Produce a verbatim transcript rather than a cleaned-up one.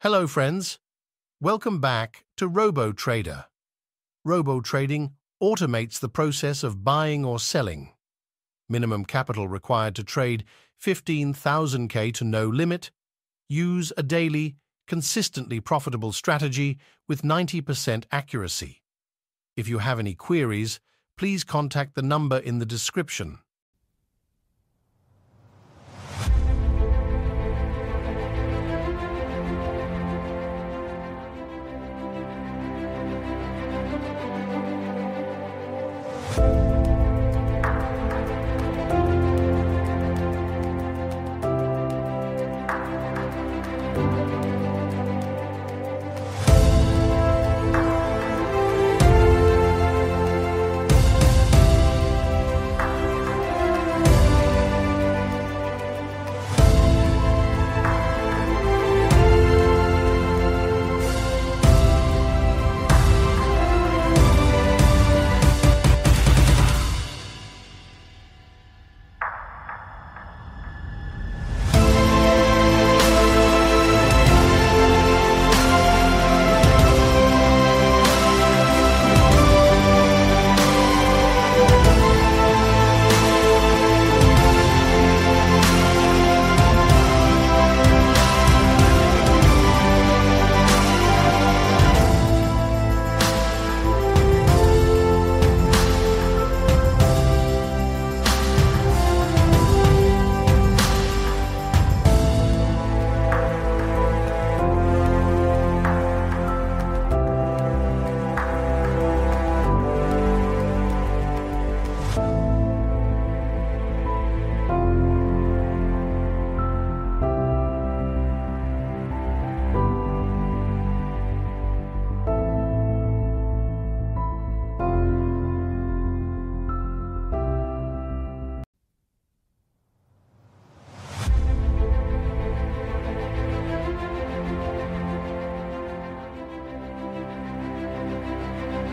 Hello friends, welcome back to RoboTrader. RoboTrading automates the process of buying or selling. Minimum capital required to trade fifteen thousand K to no limit. Use a daily, consistently profitable strategy with ninety percent accuracy. If you have any queries, please contact the number in the description.